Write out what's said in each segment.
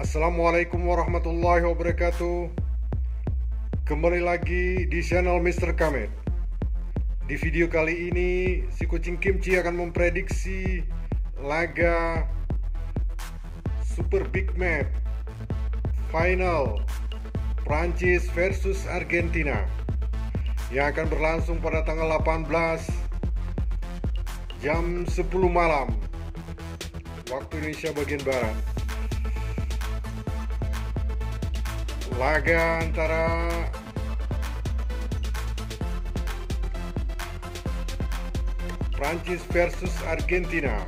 Assalamualaikum warahmatullahi wabarakatuh. Kembali lagi di channel Mr. Kamet. Di video kali ini, si kucing Kimchi akan memprediksi laga Super Big Match Final Prancis versus Argentina yang akan berlangsung pada tanggal 18 jam 10 malam waktu Indonesia bagian barat. Laga antara Prancis versus Argentina.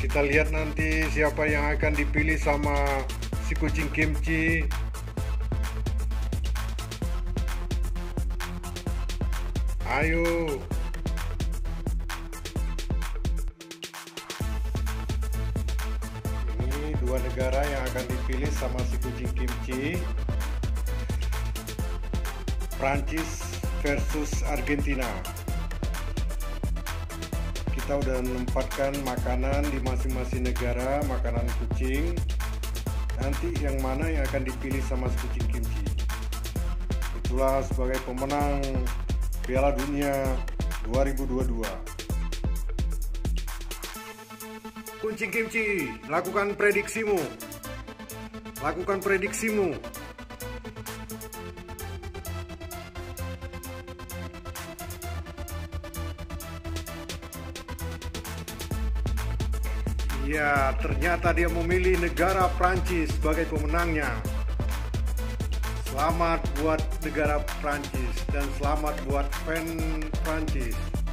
Kita lihat nanti siapa yang akan dipilih sama si kucing Kimchi. Ayo. Dua negara yang akan dipilih sama si kucing Kimchi, Prancis versus Argentina. Kita udah menempatkan makanan di masing-masing negara, makanan kucing. Nanti yang mana yang akan dipilih sama si kucing Kimchi, itulah sebagai pemenang Piala Dunia 2022. Kucing Kimchi, lakukan prediksimu. Lakukan prediksimu. Ya, ternyata dia memilih negara Prancis sebagai pemenangnya. Selamat buat negara Prancis dan selamat buat fan Prancis.